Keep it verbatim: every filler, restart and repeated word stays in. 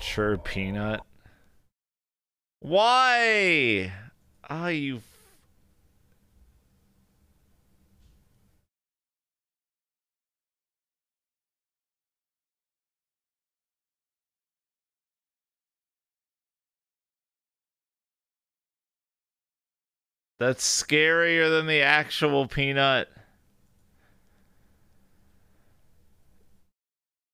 Sure, Peanut. Why? Ah, oh, you. That's scarier than the actual Peanut.